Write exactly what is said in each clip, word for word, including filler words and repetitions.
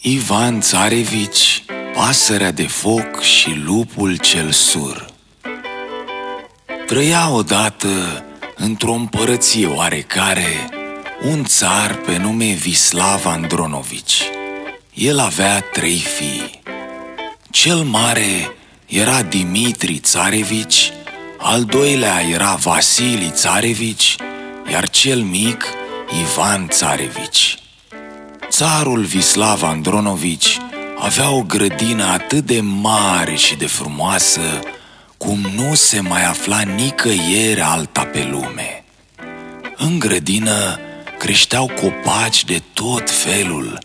Ivan Țarevici, Pasărea de foc și lupul cel sur. Trăia odată într-o împărăție oarecare un țar pe nume Vislav Andronovici. El avea trei fii. Cel mare era Dimitri Țarevici, al doilea era Vasili Țarevici, iar cel mic Ivan Țarevici. Țarul Vislav Andronovici avea o grădină atât de mare și de frumoasă cum nu se mai afla nicăieri alta pe lume. În grădină creșteau copaci de tot felul,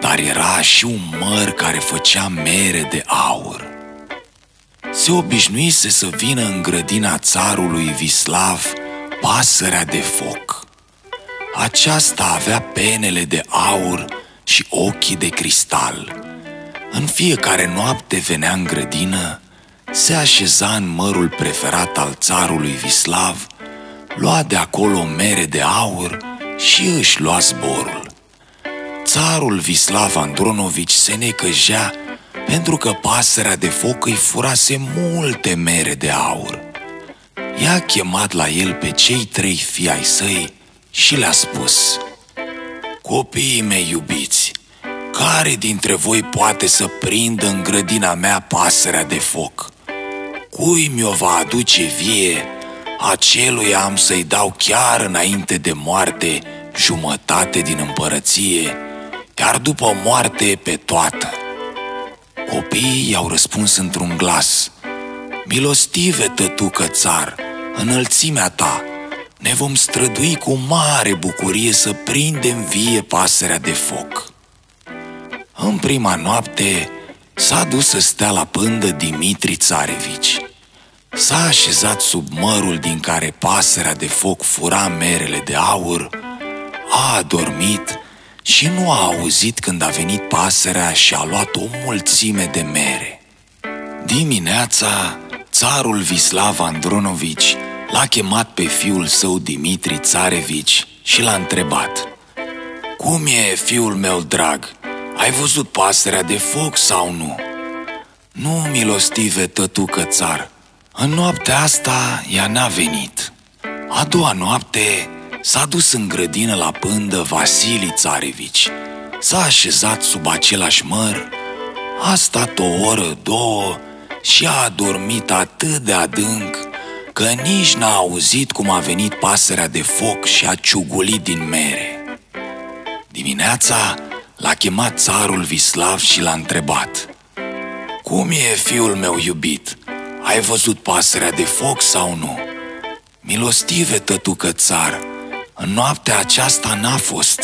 dar era și un măr care făcea mere de aur. Se obișnuise să vină în grădina țarului Vislav pasărea de foc. Aceasta avea penele de aur și ochii de cristal. În fiecare noapte venea în grădină, se așeza în mărul preferat al țarului Vislav, lua de acolo mere de aur și își lua zborul. Țarul Vislav Andronovici se necăjea pentru că pasărea de foc îi furase multe mere de aur. I-a chemat la el pe cei trei fii ai săi și le-a spus: "Copiii mei iubiți, care dintre voi poate să prindă în grădina mea pasărea de foc? Cui mi-o va aduce vie, aceluia am să-i dau chiar înainte de moarte jumătate din împărăție, iar după moarte pe toată." Copiii i-au răspuns într-un glas: "Milostive, tătucă țar, înălțimea ta, ne vom strădui cu mare bucurie să prindem vie pasărea de foc." În prima noapte s-a dus să stea la pândă Dimitri Țarevici. S-a așezat sub mărul din care pasărea de foc fura merele de aur, a adormit și nu a auzit când a venit pasărea și a luat o mulțime de mere. Dimineața, țarul Vislav Andronovici l-a chemat pe fiul său Dimitri Țarevici și l-a întrebat: "Cum e, fiul meu drag? Ai văzut pasărea de foc sau nu?" "Nu, milostive tătucă țar, în noaptea asta ea n-a venit." A doua noapte s-a dus în grădină la pândă Vasili Țarevici. S-a așezat sub același măr, a stat o oră, două și a adormit atât de adânc că nici n-a auzit cum a venit pasărea de foc și a ciugulit din mere. Dimineața l-a chemat țarul Vislav și l-a întrebat: "Cum e, fiul meu iubit? Ai văzut pasărea de foc sau nu?" "Milostive, tătucă țar, în noaptea aceasta n-a fost."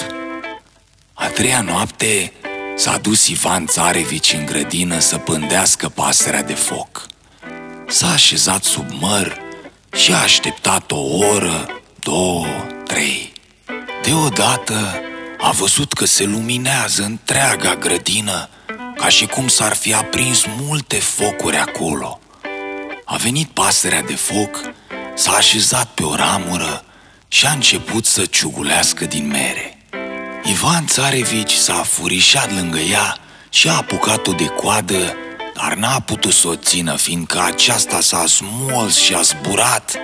A treia noapte s-a dus Ivan Țarevici în grădină să pândească pasărea de foc. S-a așezat sub măr și a așteptat o oră, două, trei. Deodată a văzut că se luminează întreaga grădină, ca și cum s-ar fi aprins multe focuri acolo. A venit pasărea de foc, s-a așezat pe o ramură și a început să ciugulească din mere. Ivan Țarevici s-a afurișat lângă ea și a apucat-o de coadă, dar n-a putut să o țină, fiindcă aceasta s-a smuls și a zburat,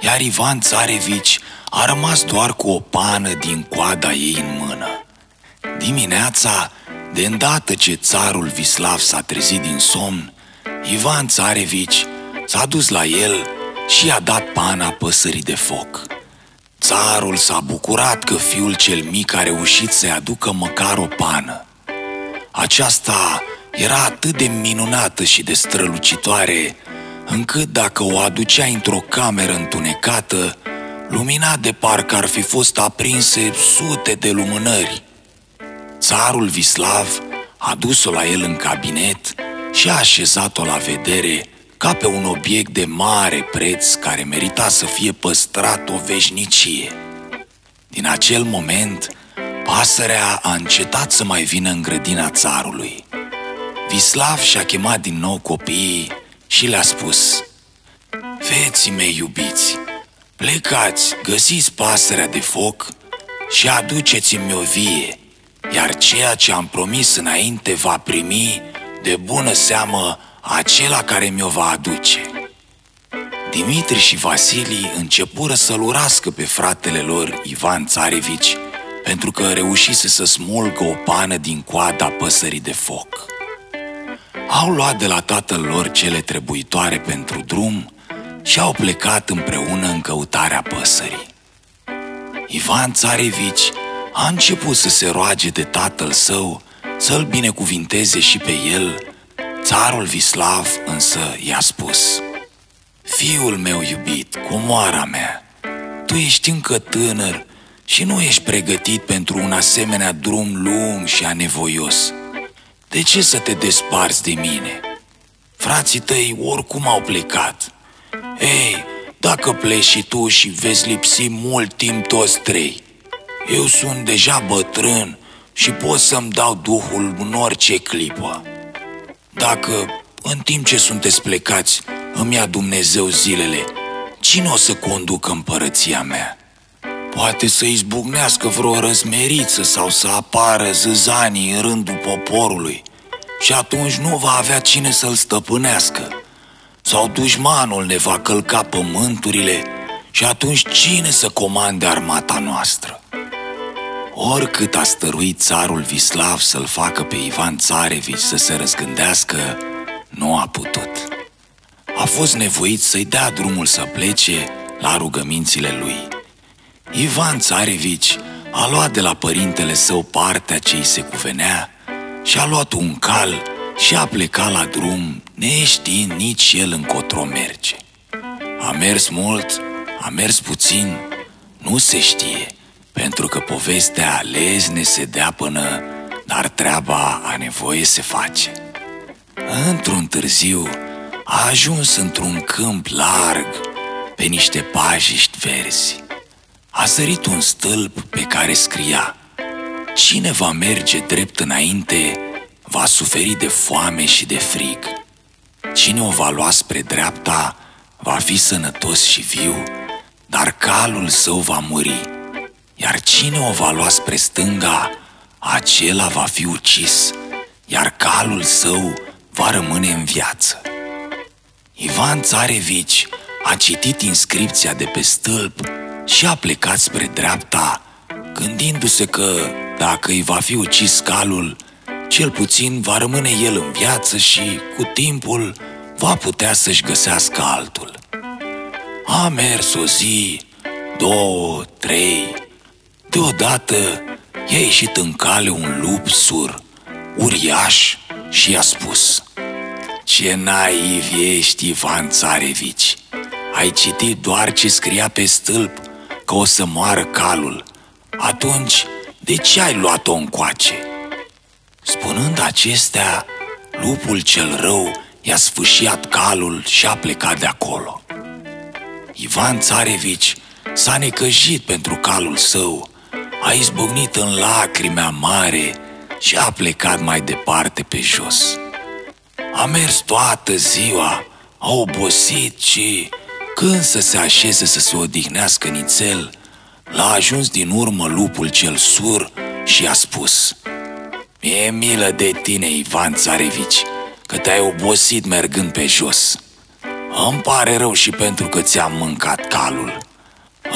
iar Ivan Țarevici a rămas doar cu o pană din coada ei în mână. Dimineața, de îndată ce țarul Vislav s-a trezit din somn, Ivan Țarevici s-a dus la el și i-a dat pana păsării de foc. Țarul s-a bucurat că fiul cel mic a reușit să-i aducă măcar o pană. Aceasta era atât de minunată și de strălucitoare, încât dacă o aducea într-o cameră întunecată, lumina de parcă ar fi fost aprinse sute de lumânări. Țarul Vislav a dus-o la el în cabinet și a așezat-o la vedere ca pe un obiect de mare preț care merita să fie păstrat o veșnicie. Din acel moment, pasărea a încetat să mai vină în grădina țarului. Vislav și-a chemat din nou copiii și le-a spus: "Feții mei iubiți, plecați, găsiți pasărea de foc și aduceți-mi o vie. iar ceea ce am promis înainte va primi de bună seamă acela care mi-o va aduce. Dimitri și Vasilii începură să-l urască pe fratele lor Ivan Țarevici pentru că reușise să smulgă o pană din coada păsării de foc. Au luat de la tatăl lor cele trebuitoare pentru drum și au plecat împreună în căutarea păsării. Ivan Țarevici a început să se roage de tatăl său să-l binecuvinteze și pe el. Țarul Vislav însă i-a spus: "Fiul meu iubit, comoara mea, tu ești încă tânăr și nu ești pregătit pentru un asemenea drum lung și anevoios. De ce să te desparți de mine? Frații tăi oricum au plecat. Ei, dacă pleci și tu și veți lipsi mult timp toți trei. Eu sunt deja bătrân și pot să-mi dau duhul în orice clipă. Dacă, în timp ce sunteți plecați, îmi ia Dumnezeu zilele, cine o să conducă împărăția mea? Poate să izbucnească vreo răzmeriță sau să apară zâzanii în rândul poporului și atunci nu va avea cine să-l stăpânească. Sau dușmanul ne va călca pământurile și atunci cine să comande armata noastră?" Oricât a stăruit țarul Vislav să-l facă pe Ivan Țarevici să se răzgândească, nu a putut. A fost nevoit să-i dea drumul să plece la rugămințile lui. Ivan Țarevici a luat de la părintele său partea ce îi se cuvenea și a luat un cal și a plecat la drum, neștiind nici el încotro merge. A mers mult, a mers puțin, nu se știe, pentru că povestea lezne se deapănă, dar treaba a nevoie se face. Într-un târziu a ajuns într-un câmp larg, pe niște pajiști verzi. A sărit un stâlp pe care scria: "Cine va merge drept înainte, va suferi de foame și de frig. Cine o va lua spre dreapta, va fi sănătos și viu, dar calul său va muri. Iar cine o va lua spre stânga, acela va fi ucis, iar calul său va rămâne în viață." Ivan Țarevici a citit inscripția de pe stâlp și a plecat spre dreapta, gândindu-se că, dacă îi va fi ucis calul, cel puțin va rămâne el în viață și, cu timpul, va putea să-și găsească altul. A mers o zi, două, trei. Deodată i-a ieșit în cale un lup sur, uriaș, și i-a spus: "Ce naiv ești, Ivan Țarevici! Ai citit doar ce scria pe stâlp, că o să moară calul. Atunci, de ce ai luat-o încoace?" Spunând acestea, lupul cel rău i-a sfâșiat calul și a plecat de acolo. Ivan Țarevici s-a necăjit pentru calul său, a izbucnit în lacrimea mare și a plecat mai departe pe jos. A mers toată ziua, a obosit și, când să se așeze să se odihnească nițel, l-a ajuns din urmă lupul cel sur și i-a spus: "Mi-e milă de tine, Ivan Țarevici, că te-ai obosit mergând pe jos. Îmi pare rău și pentru că ți-am mâncat calul.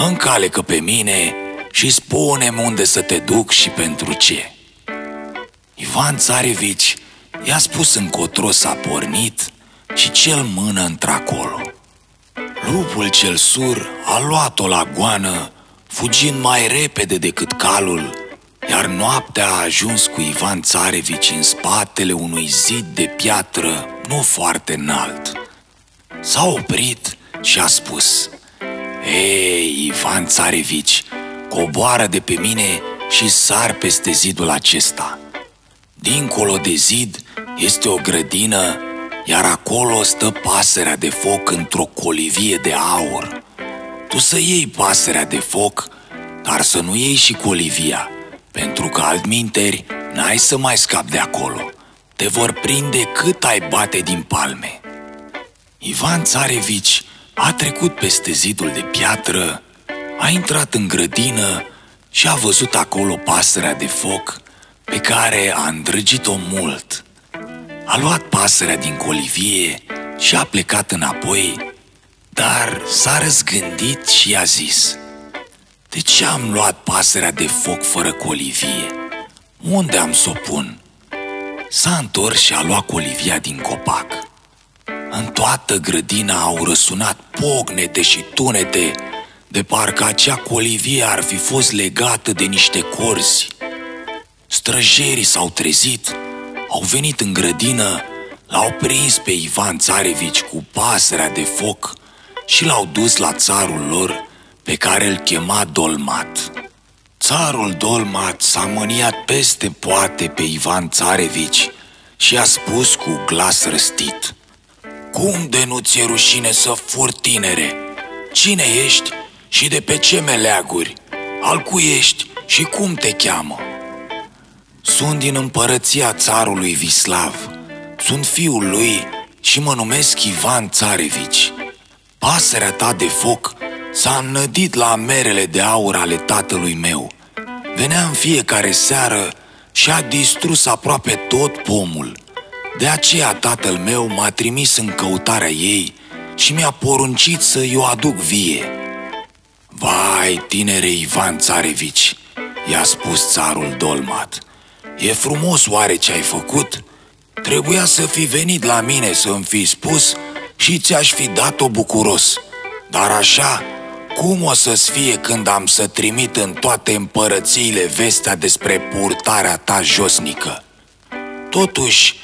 Încalecă pe mine și spune-mi unde să te duc și pentru ce." Ivan Țarevici i-a spus încotro s-a pornit și cel mână într-acolo. Lupul cel sur a luat-o la goană, fugind mai repede decât calul, iar noaptea a ajuns cu Ivan Țarevici în spatele unui zid de piatră nu foarte înalt. S-a oprit și a spus: "Ei, Ivan Țarevici, coboară de pe mine și sar peste zidul acesta. Dincolo de zid este o grădină, iar acolo stă pasărea de foc într-o colivie de aur. Tu să iei pasărea de foc, dar să nu iei și colivia, pentru că altminteri n-ai să mai scapi de acolo. Te vor prinde cât ai bate din palme." Ivan Țarevici a trecut peste zidul de piatră, a intrat în grădină și a văzut acolo pasărea de foc, pe care a îndrăgit-o mult. A luat pasărea din colivie și a plecat înapoi, dar s-a răzgândit și i-a zis: de ce am luat pasărea de foc fără colivie? Unde am s-o pun? S-a întors și a luat colivia din copac. În toată grădina au răsunat pocnete și tunete, de parcă acea colivie ar fi fost legată de niște corzi. Străjerii s-au trezit, au venit în grădină, l-au prins pe Ivan Țarevici cu pasărea de foc și l-au dus la țarul lor, pe care îl chema Dolmat. Țarul Dolmat s-a mâniat peste poate pe Ivan Țarevici și i-a spus cu glas răstit: cum de nu ți-e rușine să furi, tinere? Cine ești și de pe ce meleaguri? Al cui ești și cum te cheamă? Sunt din împărăția țarului Vislav, sunt fiul lui și mă numesc Ivan Țarevici. Pasărea ta de foc s-a înnădit la merele de aur ale tatălui meu. Venea în fiecare seară și a distrus aproape tot pomul. De aceea tatăl meu m-a trimis în căutarea ei și mi-a poruncit să i-o aduc vie. Vai, tinere Ivan Țarevici, i-a spus țarul Dolmat, e frumos oare ce ai făcut? Trebuia să fi venit la mine să-mi fi spus și ți-aș fi dat-o bucuros. Dar așa, cum o să-ți fie când am să trimit în toate împărățiile vestea despre purtarea ta josnică? Totuși,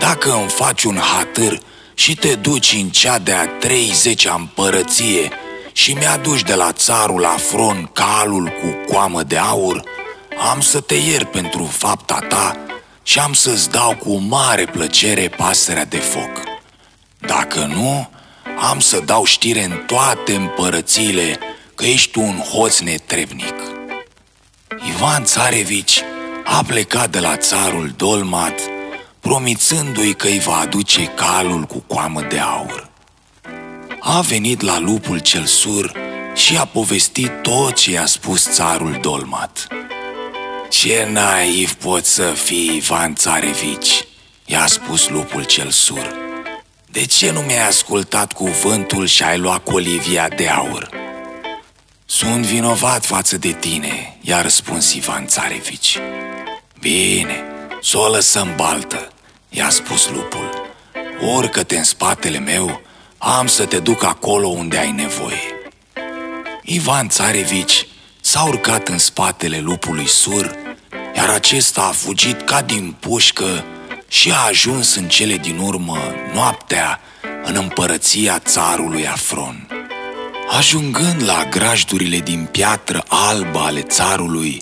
dacă îmi faci un hatâr și te duci în cea de-a treizecea împărăție și mi-aduci de la țarul Afron calul cu coamă de aur, am să te iert pentru fapta ta și am să-ți dau cu mare plăcere pasărea de foc. Dacă nu, am să dau știre în toate împărățiile că ești un hoț netrebnic. Ivan Țarevici a plecat de la țarul Dolmat, promițându-i că îi va aduce calul cu coamă de aur. A venit la lupul cel sur și a povestit tot ce i-a spus țarul Dolmat. Ce naiv poți să fii, Ivan Țarevici, i-a spus lupul cel sur. De ce nu mi-ai ascultat cuvântul și ai luat colivia de aur? Sunt vinovat față de tine, i-a răspuns Ivan Țarevici. Bine, să o lăsăm baltă, i-a spus lupul. Urcă-te în spatele meu, am să te duc acolo unde ai nevoie. Ivan Țarevici s-a urcat în spatele lupului sur, iar acesta a fugit ca din pușcă și a ajuns în cele din urmă, noaptea, în împărăția țarului Afron. Ajungând la grajdurile din piatră albă ale țarului,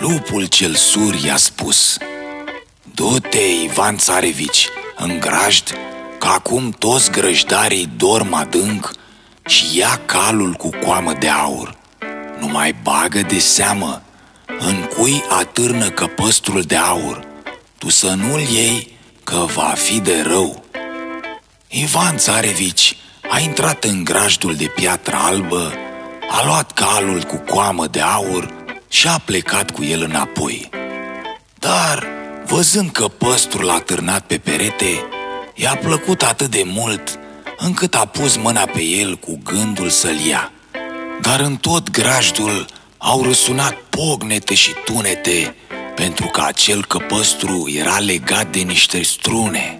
lupul cel sur i-a spus: du-te, Ivan Țarevici, în grajd, că acum toți grăjdarii dorm adânc, și ia calul cu coamă de aur. Nu mai bagă de seamă, în cui atârnă căpăstrul de aur. Tu să nu-l iei, că va fi de rău. Ivan Țarevici a intrat în grajdul de piatră albă, a luat calul cu coamă de aur și a plecat cu el înapoi. Dar, văzând că păstrul a târnat pe perete, i-a plăcut atât de mult, încât a pus mâna pe el cu gândul să-l ia. Dar în tot grajdul au răsunat pocnete și tunete, pentru că acel căpăstru era legat de niște strune.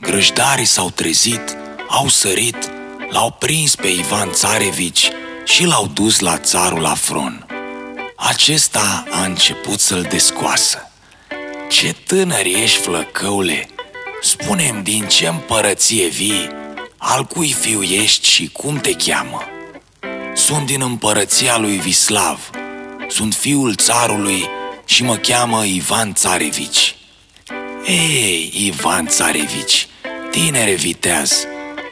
Grăjdarii s-au trezit, au sărit, l-au prins pe Ivan Țarevici și l-au dus la țarul Afron. Acesta a început să-l descoasă. Ce tânăr ești, flăcăule! Spune-mi din ce împărăție vii, al cui fiu ești și cum te cheamă? Sunt din împărăția lui Vislav, sunt fiul țarului și mă cheamă Ivan Țarevici. Ei, Ivan Țarevici, tinere viteaz,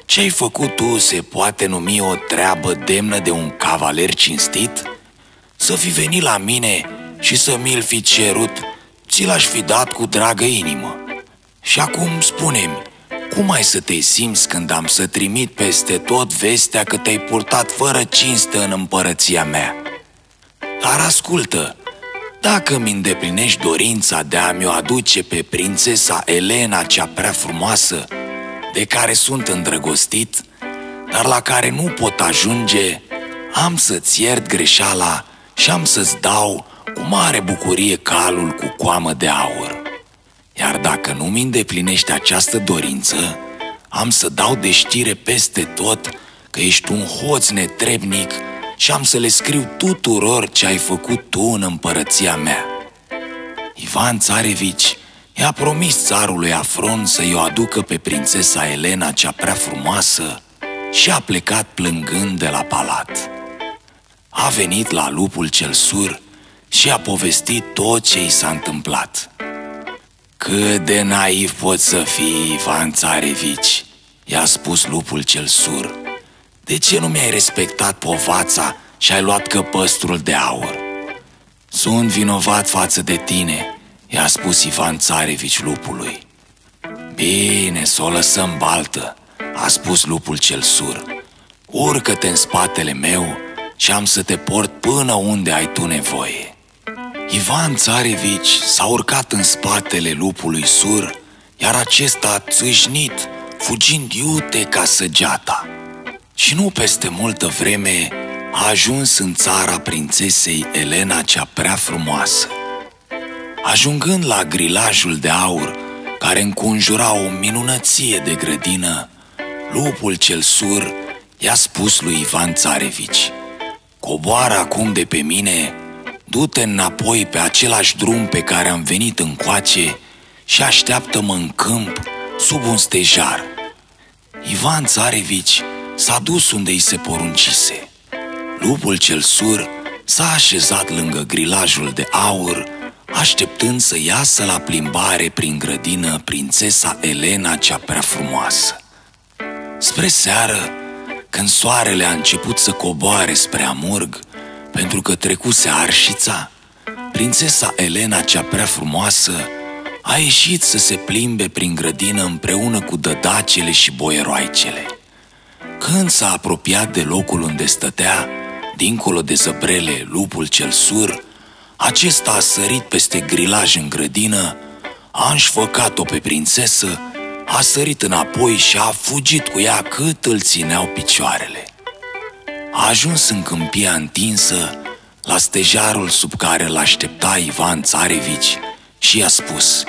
ce-ai făcut tu se poate numi o treabă demnă de un cavaler cinstit? Să fi venit la mine și să mi-l fi cerut, ți l-aș fi dat cu dragă inimă. Și acum spune-mi, cum ai să te simți când am să trimit peste tot vestea că te-ai purtat fără cinste în împărăția mea? Dar ascultă, Dacă mi îndeplinești dorința de a mi-o aduce pe prințesa Elena cea prea frumoasă, de care sunt îndrăgostit, dar la care nu pot ajunge, am să-ți iert greșeala și am să-ți dau cu mare bucurie calul cu coamă de aur. Iar dacă nu-mi îndeplinești această dorință, am să dau de știre peste tot că ești un hoț netrebnic și am să le scriu tuturor ce ai făcut tu în împărăția mea. Ivan Țarevici i-a promis țarului Afron să-i o aducă pe prințesa Elena cea prea frumoasă și a plecat plângând de la palat. A venit la lupul cel sur și a povestit tot ce i s-a întâmplat. Cât de naiv poți să fii, Ivan Țarevici, i-a spus lupul cel sur. De ce nu mi-ai respectat povața și ai luat căpăstrul de aur? Sunt vinovat față de tine, i-a spus Ivan Țarevici lupului. Bine, să o lăsăm baltă, a spus lupul cel sur. Urcă-te în spatele meu și am să te port până unde ai tu nevoie. Ivan Țarevici s-a urcat în spatele lupului sur, iar acesta a țâșnit, fugind iute ca săgeata. Și nu peste multă vreme a ajuns în țara prințesei Elena cea prea frumoasă. Ajungând la grilajul de aur, care înconjura o minunăție de grădină, lupul cel sur i-a spus lui Ivan Țarevici: coboară acum de pe mine, du-te înapoi pe același drum pe care am venit încoace și așteaptă-mă în câmp, sub un stejar. Ivan Țarevici s-a dus unde îi se poruncise. Lupul cel sur s-a așezat lângă grilajul de aur, așteptând să iasă la plimbare prin grădină prințesa Elena cea prea frumoasă. Spre seară, când soarele a început să coboare spre amurg, pentru că trecuse arșița, prințesa Elena cea prea frumoasă a ieșit să se plimbe prin grădină împreună cu dădacele și boieroaicele. Când s-a apropiat de locul unde stătea, dincolo de zăbrele, lupul cel sur, acesta a sărit peste grilaj în grădină, a înșfăcat-o pe prințesă, a sărit înapoi și a fugit cu ea cât îl țineau picioarele. A ajuns în câmpia întinsă, la stejarul sub care l-aștepta Ivan Țarevici și i-a spus: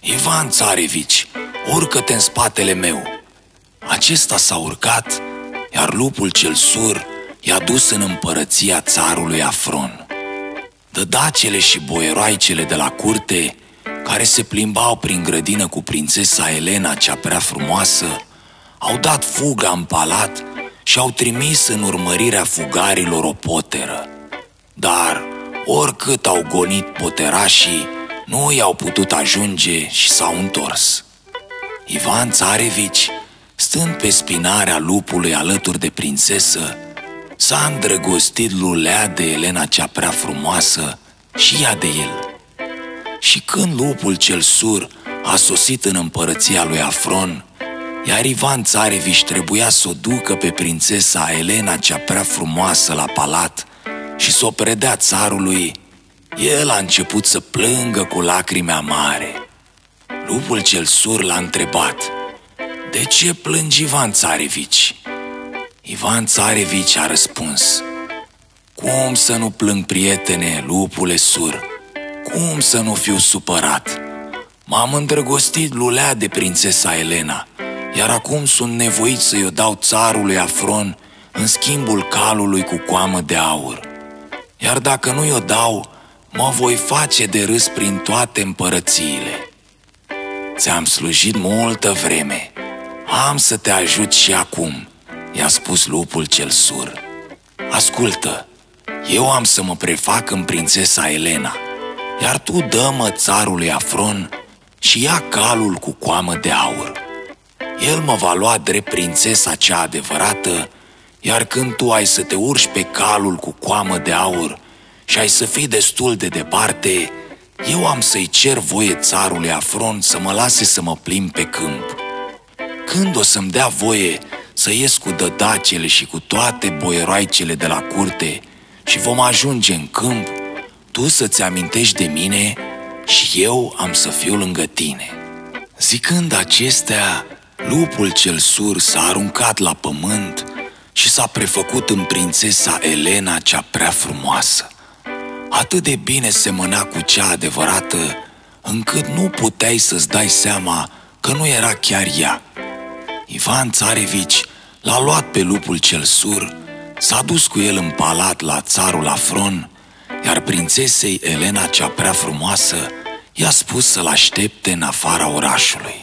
Ivan Țarevici, urcă-te în spatele meu. Acesta s-a urcat, iar lupul cel sur i-a dus în împărăția țarului Afron. Dădacele și boieroaicele de la curte, care se plimbau prin grădină cu prințesa Elena cea prea frumoasă, au dat fuga în palat și au trimis în urmărirea fugarilor o poteră. Dar, oricât au gonit poterașii, nu i-au putut ajunge și s-au întors. Ivan Țarevici, stând pe spinarea lupului alături de prințesă, s-a îndrăgostit lulea de Elena cea prea frumoasă și ea de el. Și când lupul cel sur a sosit în împărăția lui Afron, iar Ivan Țarevici trebuia să o ducă pe prințesa Elena cea prea frumoasă la palat și să o predea țarului, el a început să plângă cu lacrimi amare. Lupul cel sur l-a întrebat: de ce plângi, Ivan Țarevici? Ivan Țarevici a răspuns: cum să nu plâng, prietene, lupule sur? Cum să nu fiu supărat? M-am îndrăgostit lulea de prințesa Elena, iar acum sunt nevoit să-i o dau țarului Afron în schimbul calului cu coamă de aur. Iar dacă nu-i o dau, mă voi face de râs prin toate împărățiile. Ți-am slujit multă vreme, am să te ajut și acum, i-a spus lupul cel sur. Ascultă, eu am să mă prefac în prințesa Elena, iar tu dă-mă țarului Afron și ia calul cu coamă de aur. El mă va lua drept prințesa cea adevărată, iar când tu ai să te urci pe calul cu coamă de aur și ai să fii destul de departe, eu am să-i cer voie țarului Afron să mă lase să mă plimb pe câmp. Când o să-mi dea voie să ies cu dădacele și cu toate boieroaicele de la curte și vom ajunge în câmp, tu să-ți amintești de mine și eu am să fiu lângă tine." Zicând acestea, lupul cel sur s-a aruncat la pământ și s-a prefăcut în prințesa Elena cea prea frumoasă. Atât de bine semăna cu cea adevărată, încât nu puteai să-ți dai seama că nu era chiar ea. Ivan Țarevici l-a luat pe lupul cel sur, s-a dus cu el în palat la țarul Afron, iar prințesei Elena cea prea frumoasă i-a spus să-l aștepte în afara orașului.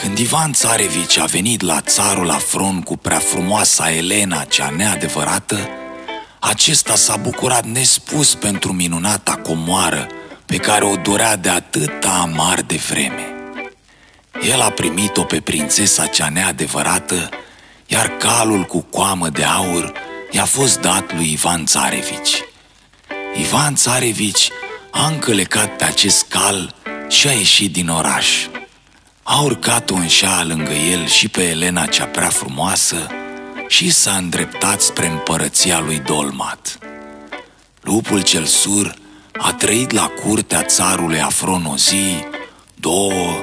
Când Ivan Țarevici a venit la țarul Afron cu prea frumoasa Elena cea neadevărată, acesta s-a bucurat nespus pentru minunata comoară pe care o dorea de atâta amar de vreme. El a primit-o pe prințesa cea neadevărată, iar calul cu coamă de aur i-a fost dat lui Ivan Țarevici. Ivan Țarevici a încălecat pe acest cal și a ieșit din oraș. A urcat-o în șa lângă el și pe Elena cea prea frumoasă și s-a îndreptat spre împărăția lui Dolmat. Lupul cel sur a trăit la curtea țarului Afron o zi, două,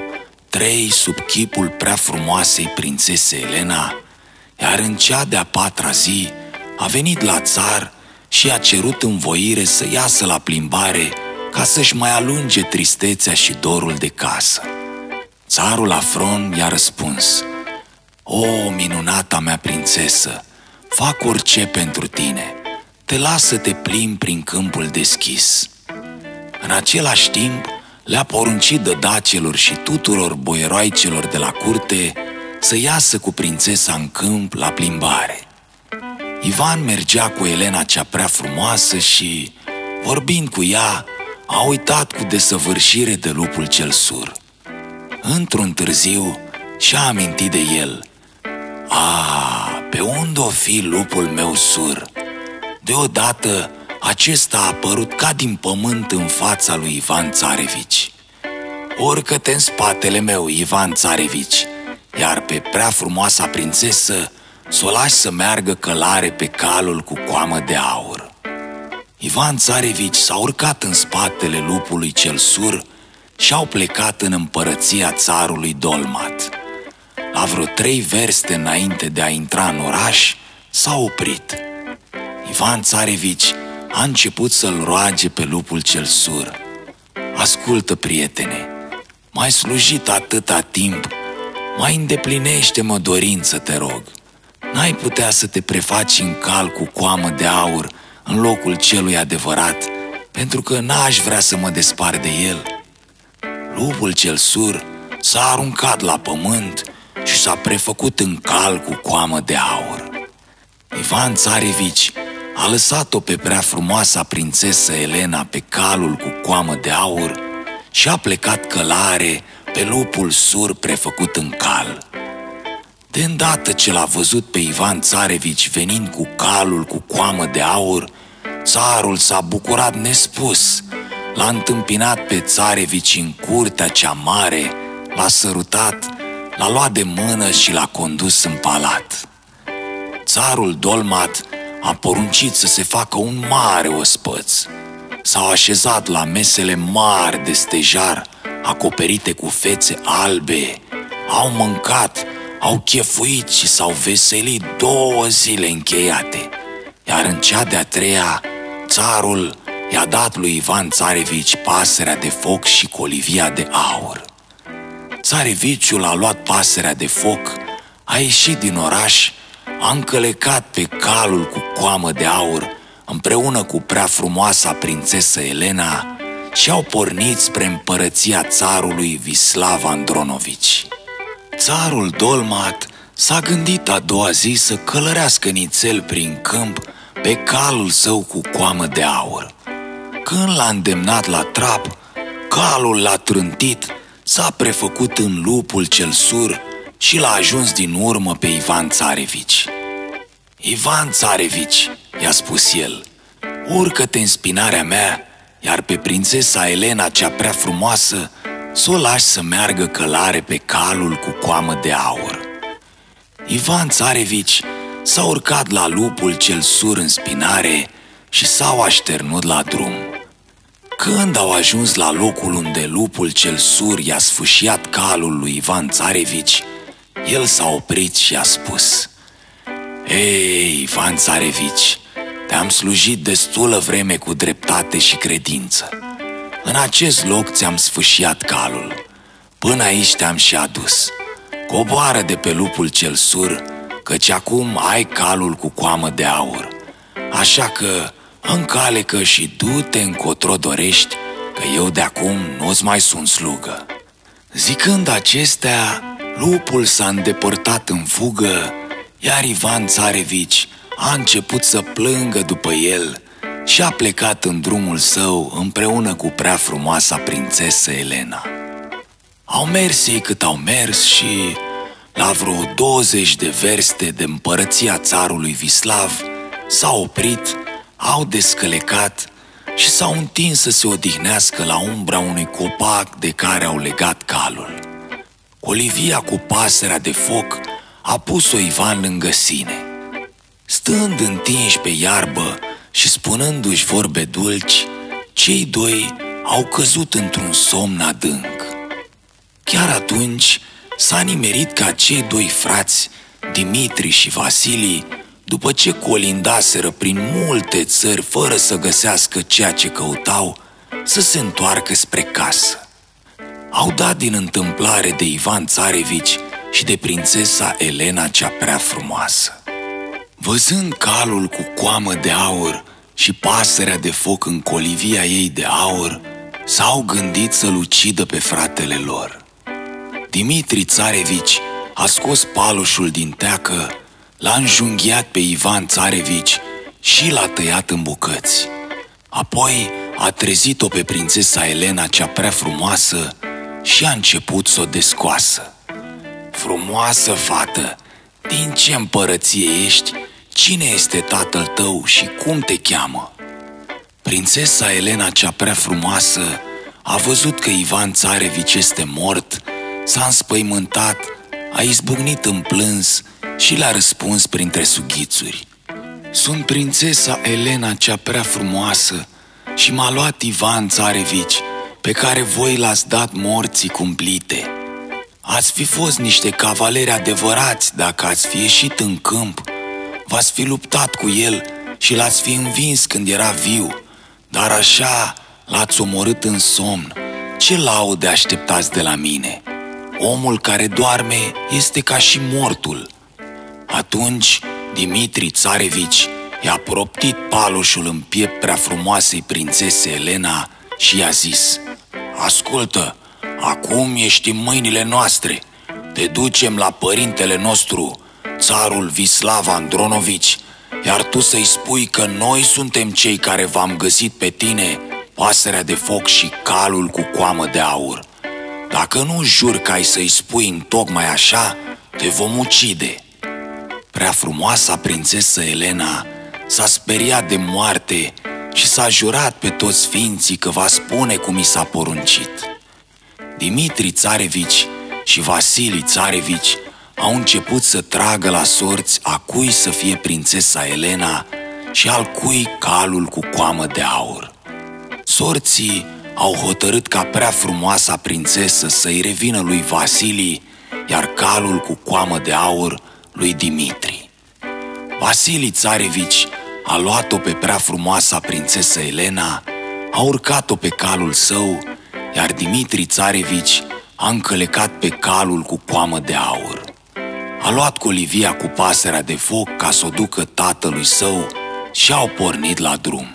trei sub chipul prea frumoasei prințese Elena, iar în cea de-a patra zi a venit la țar și a cerut învoire să iasă la plimbare ca să-și mai alunge tristețea și dorul de casă. Țarul Afron i-a răspuns: "O, minunata mea prințesă, fac orice pentru tine, te las să te plimbi prin câmpul deschis." În același timp le-a poruncit dădacelor și tuturor boieroaicelor de la curte să iasă cu prințesa în câmp la plimbare. Ivan mergea cu Elena cea prea frumoasă și, vorbind cu ea, a uitat cu desăvârșire de lupul cel sur. Într-un târziu și-a amintit de el: "Ah, pe unde o fi lupul meu sur?" Deodată acesta a apărut ca din pământ în fața lui Ivan Țarevici. "Urcă-te în spatele meu, Ivan Țarevici, iar pe prea frumoasa prințesă s-o lași să meargă călare pe calul cu coamă de aur." Ivan Țarevici s-a urcat în spatele lupului cel sur și au plecat în împărăția țarului Dolmat. La vreo trei verste înainte de a intra în oraș, s-a oprit. Ivan Țarevici a început să-l roage pe lupul cel sur: "Ascultă, prietene, m-ai slujit atâta timp, mai îndeplinește-mă dorință, te rog. N-ai putea să te prefaci în cal cu coamă de aur în locul celui adevărat, pentru că n-aș vrea să mă despart de el." Lupul cel sur s-a aruncat la pământ și s-a prefăcut în cal cu coamă de aur. Ivan Țarevici a lăsat-o pe prea frumoasa prințesă Elena pe calul cu coamă de aur și a plecat călare pe lupul sur prefăcut în cal. De îndată ce l-a văzut pe Ivan Țarevici venind cu calul cu coamă de aur, țarul s-a bucurat nespus. L-a întâmpinat pe Țarevici în curtea cea mare, l-a sărutat, l-a luat de mână și l-a condus în palat. Țarul Dolmat a poruncit să se facă un mare ospăț. S-au așezat la mesele mari de stejar, acoperite cu fețe albe, au mâncat, au chefuit și s-au veselit două zile încheiate. Iar în cea de-a treia, țarul i-a dat lui Ivan Țarevici pasărea de foc și colivia de aur. Țareviciul a luat pasărea de foc, a ieșit din oraș, a încălecat pe calul cu coamă de aur împreună cu prea frumoasa prințesă Elena și au pornit spre împărăția țarului Vislav Andronovici. Țarul Dolmat s-a gândit a doua zi să călărească nițel prin câmp pe calul său cu coamă de aur. Când l-a îndemnat la trap, calul l-a trântit, s-a prefăcut în lupul cel sur și l-a ajuns din urmă pe Ivan Țarevici. "Ivan Țarevici", i-a spus el, "urcă-te în spinarea mea, iar pe prințesa Elena cea prea frumoasă s-o lași să meargă călare pe calul cu coamă de aur." Ivan Țarevici s-a urcat la lupul cel sur în spinare și s-au așternut la drum. Când au ajuns la locul unde lupul cel sur i-a sfâșiat calul lui Ivan Țarevici, el s-a oprit și a spus: „Ei, Ivan Țarevici, te-am slujit destulă vreme cu dreptate și credință. În acest loc ți-am sfâșiat calul. Până aici te-am și adus. Coboară de pe lupul cel sur, căci acum ai calul cu coamă de aur. Așa că încalecă și du-te încotro dorești, că eu de acum nu-ți mai sunt slugă." Zicând acestea, lupul s-a îndepărtat în fugă, iar Ivan Țarevici a început să plângă după el și a plecat în drumul său împreună cu prea frumoasa prințesă Elena. Au mers ei cât au mers și, la vreo douăzeci de verste de împărăția țarului Vislav, s-au oprit, au descălecat și s-au întins să se odihnească la umbra unui copac de care au legat calul. Olivia cu pasărea de foc a pus-o Ivan lângă sine. Stând întinși pe iarbă și spunându-și vorbe dulci, cei doi au căzut într-un somn adânc. Chiar atunci s-a nimerit ca cei doi frați, Dimitri și Vasilii, după ce colindaseră prin multe țări fără să găsească ceea ce căutau, să se întoarcă spre casă. Au dat din întâmplare de Ivan Țarevici și de prințesa Elena cea prea frumoasă. Văzând calul cu coamă de aur și pasărea de foc în colivia ei de aur, s-au gândit să-l ucidă pe fratele lor. Dimitri Țarevici a scos palușul din teacă, l-a înjunghiat pe Ivan Țarevici și l-a tăiat în bucăți. Apoi a trezit-o pe prințesa Elena cea prea frumoasă și a început să o descoasă. „Frumoasă fată, din ce împărăție ești? Cine este tatăl tău și cum te cheamă?" Prințesa Elena cea prea frumoasă a văzut că Ivan Țarevici este mort, s-a înspăimântat, a izbucnit în plâns și l-a răspuns printre sughițuri: „Sunt prințesa Elena cea prea frumoasă și m-a luat Ivan Țarevici, pe care voi l-ați dat morții cumplite. Ați fi fost niște cavaleri adevărați dacă ați fi ieșit în câmp, v-ați fi luptat cu el și l-ați fi învins când era viu, dar așa l-ați omorât în somn. Ce laude așteptați de la mine? Omul care doarme este ca și mortul." Atunci Dimitri Țarevici i-a proptit palușul în piept prea frumoasei prințese Elena și i-a zis: „Ascultă, acum ești în mâinile noastre. Te ducem la părintele nostru, țarul Vislav Andronovici, iar tu să-i spui că noi suntem cei care v-am găsit pe tine, pasărea de foc și calul cu coamă de aur. Dacă nu jur că ai să-i spui întocmai așa, te vom ucide." Prea frumoasa prințesă Elena s-a speriat de moarte și s-a jurat pe toți sfinții că va spune cum i s-a poruncit. Dimitri Țarevici și Vasilii Țarevici au început să tragă la sorți a cui să fie prințesa Elena și al cui calul cu coamă de aur. Sorții au hotărât ca prea frumoasa prințesă să-i revină lui Vasilii, iar calul cu coamă de aur lui Dimitri. Vasilii Țarevici a luat-o pe prea frumoasa prințesă Elena, a urcat-o pe calul său, iar Dimitri Țarevici a încălecat pe calul cu coamă de aur. A luat colivia cu pasărea de foc ca să o ducă tatălui său și au pornit la drum.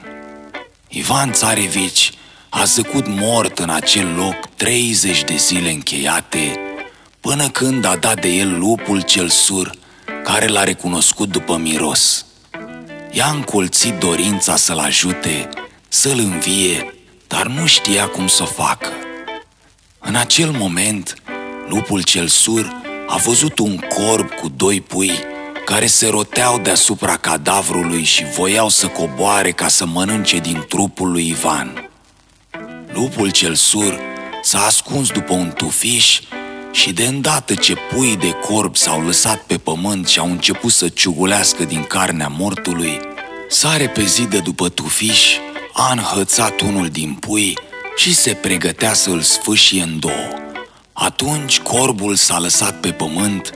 Ivan Țarevici a zăcut mort în acel loc treizeci de zile încheiate, până când a dat de el lupul cel sur, care l-a recunoscut după miros. I-a încolțit dorința să-l ajute, să-l învie, dar nu știa cum să o facă. În acel moment, lupul cel sur a văzut un corb cu doi pui care se roteau deasupra cadavrului și voiau să coboare ca să mănânce din trupul lui Ivan. Lupul cel sur s-a ascuns după un tufiș și de îndată ce puii de corb s-au lăsat pe pământ și au început să ciugulească din carnea mortului, s-a repezit de după tufiș a înhățat unul din pui și se pregătea să-l sfâșie în două. Atunci corbul s-a lăsat pe pământ,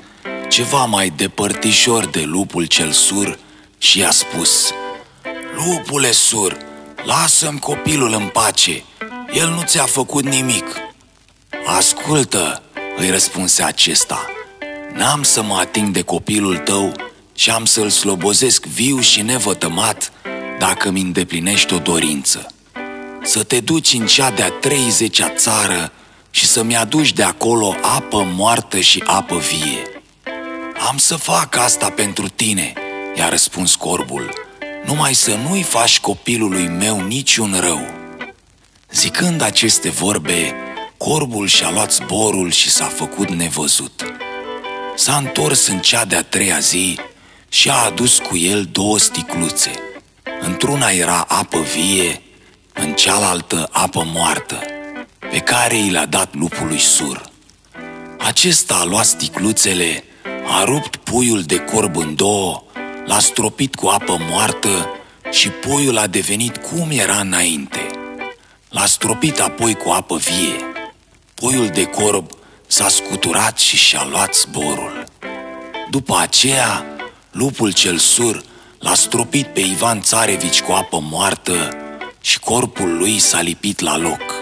ceva mai depărtișor de lupul cel sur, și i-a spus: "Lupule sur, lasă-mi copilul în pace, el nu ți-a făcut nimic." "Ascultă," îi răspunse acesta, "n-am să mă ating de copilul tău și am să-l slobozesc viu și nevătămat dacă mi îndeplinești o dorință. Să te duci în cea de-a treizecea țară și să-mi aduci de acolo apă moartă și apă vie." "Am să fac asta pentru tine," i-a răspuns corbul, "numai să nu-i faci copilului meu niciun rău." Zicând aceste vorbe, corbul și-a luat zborul și s-a făcut nevăzut. S-a întors în cea de-a treia zi și a adus cu el două sticluțe. Într-una era apă vie, în cealaltă apă moartă, pe care i le-a dat lupului sur. Acesta a luat sticluțele, a rupt puiul de corb în două, l-a stropit cu apă moartă și puiul a devenit cum era înainte. L-a stropit apoi cu apă vie. Puiul de corb s-a scuturat și și-a luat zborul. După aceea, lupul cel sur l-a stropit pe Ivan Țarevici cu apă moartă și corpul lui s-a lipit la loc.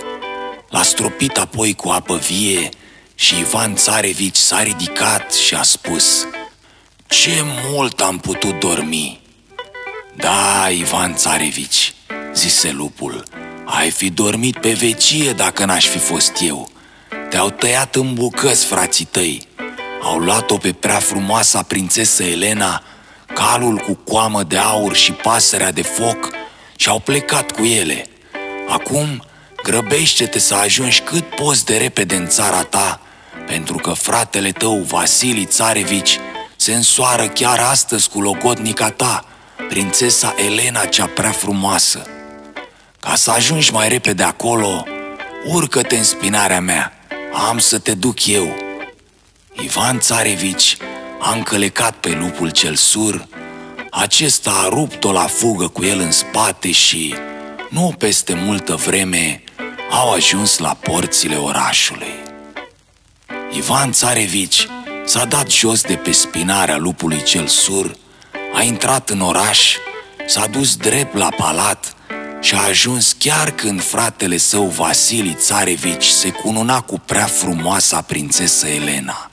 L-a stropit apoi cu apă vie și Ivan Țarevici s-a ridicat și a spus: "Ce mult am putut dormi!" "Da, Ivan Țarevici," zise lupul, "ai fi dormit pe vecie dacă n-aș fi fost eu. Te-au tăiat în bucăți frații tăi. Au luat-o pe prea frumoasa prințesă Elena, calul cu coamă de aur și pasărea de foc și au plecat cu ele. Acum grăbește-te să ajungi cât poți de repede în țara ta, pentru că fratele tău, Vasili Țarevici, se însoară chiar astăzi cu logodnica ta, prințesa Elena cea prea frumoasă. Ca să ajungi mai repede acolo, urcă-te în spinarea mea, am să te duc eu." Ivan Țarevici a încălecat pe lupul cel sur, acesta a rupt-o la fugă cu el în spate și, nu peste multă vreme, au ajuns la porțile orașului. Ivan Țarevici s-a dat jos de pe spinarea lupului cel sur, a intrat în oraș, s-a dus drept la palat și a ajuns chiar când fratele său Vasili Țarevici se cununa cu prea frumoasa prințesă Elena.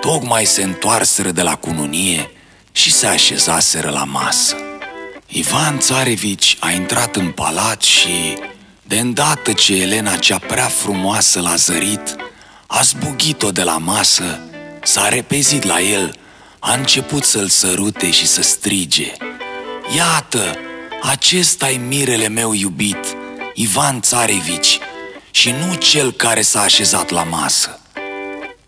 Tocmai se întoarseră de la cununie și se așezaseră la masă. Ivan Țarevici a intrat în palat și, de îndată ce Elena cea prea frumoasă l-a zărit, a zbugit-o de la masă, s-a repezit la el, a început să-l sărute și să strige: "Iată, acesta-i mirele meu iubit, Ivan Țarevici, și nu cel care s-a așezat la masă."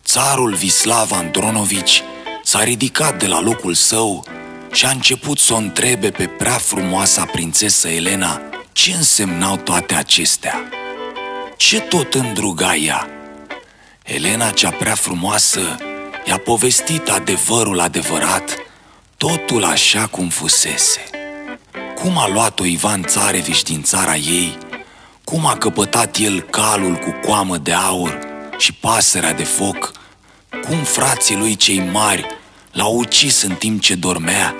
Țarul Vislav Andronovici s-a ridicat de la locul său și a început să o întrebe pe prea frumoasa prințesă Elena ce însemnau toate acestea. Ce tot îndruga ea? Elena cea prea frumoasă i-a povestit adevărul adevărat, totul așa cum fusese. Cum a luat-o Ivan Țarevici din țara ei, cum a căpătat el calul cu coamă de aur și pasărea de foc, cum frații lui cei mari l-au ucis în timp ce dormea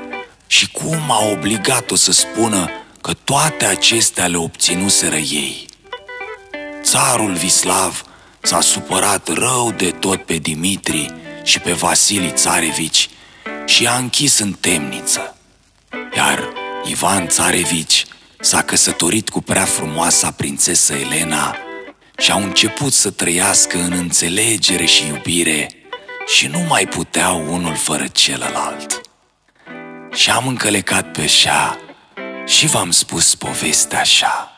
și cum a obligat-o să spună că toate acestea le obținuseră ei. Țarul Vislav s-a supărat rău de tot pe Dimitri și pe Vasili Țarevici și i-a închis în temniță. Iar Ivan Țarevici s-a căsătorit cu prea frumoasa prințesă Elena și au început să trăiască în înțelegere și iubire și nu mai puteau unul fără celălalt. Și am încălecat pe șa și v-am spus povestea așa.